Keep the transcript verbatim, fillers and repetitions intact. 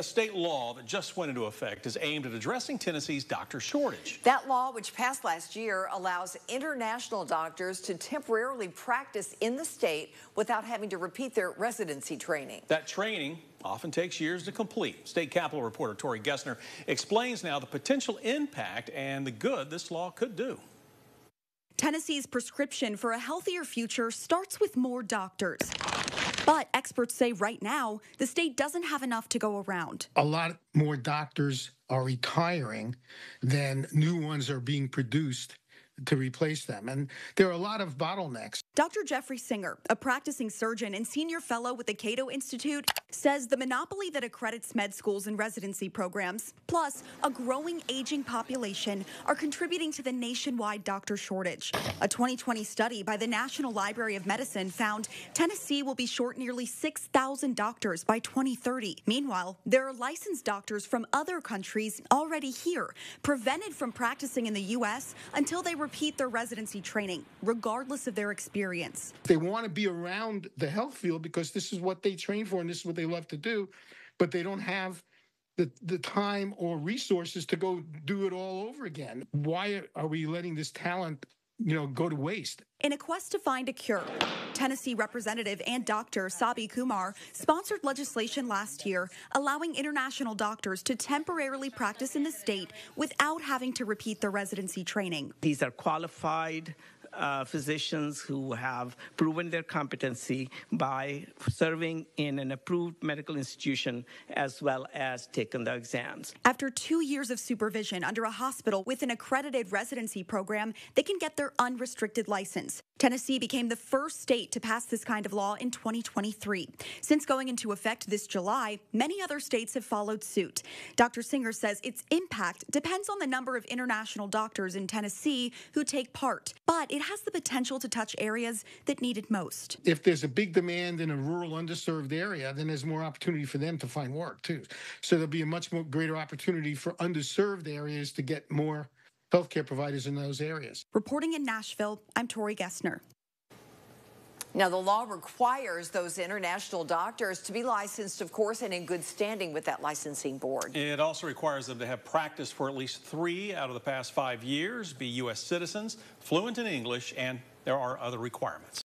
a state law that just went into effect is aimed at addressing Tennessee's doctor shortage. That law, which passed last year, allows international doctors to temporarily practice in the state without having to repeat their residency training. That training often takes years to complete. State Capitol reporter Tori Gessner explains now the potential impact and the good this law could do. Tennessee's prescription for a healthier future starts with more doctors. But experts say right now, the state doesn't have enough to go around. A lot more doctors are retiring than new ones are being produced to replace them. And there are a lot of bottlenecks. Doctor Jeffrey Singer, a practicing surgeon and senior fellow with the Cato Institute, says the monopoly that accredits med schools and residency programs, plus a growing aging population, are contributing to the nationwide doctor shortage. A twenty twenty study by the National Library of Medicine found Tennessee will be short nearly six thousand doctors by twenty thirty. Meanwhile, there are licensed doctors from other countries already here, prevented from practicing in the U S until they repeat their residency training, regardless of their experience. They want to be around the health field because this is what they train for and this is what they love to do, but they don't have the, the time or resources to go do it all over again. Why are we letting this talent, you know, go to waste? In a quest to find a cure, Tennessee Representative and Doctor Sabi Kumar sponsored legislation last year allowing international doctors to temporarily practice in the state without having to repeat their residency training. These are qualified Uh, physicians who have proven their competency by serving in an approved medical institution as well as taking the exams. After two years of supervision under a hospital with an accredited residency program, they can get their unrestricted license. Tennessee became the first state to pass this kind of law in twenty twenty-three. Since going into effect this July, many other states have followed suit. Doctor Singer says its impact depends on the number of international doctors in Tennessee who take part, but it has the potential to touch areas that need it most. If there's a big demand in a rural underserved area, then there's more opportunity for them to find work too. So there'll be a much more greater opportunity for underserved areas to get more healthcare providers in those areas. Reporting in Nashville, I'm Tori Gessner. Now, the law requires those international doctors to be licensed, of course, and in good standing with that licensing board. It also requires them to have practiced for at least three out of the past five years, be U S citizens, fluent in English, and there are other requirements.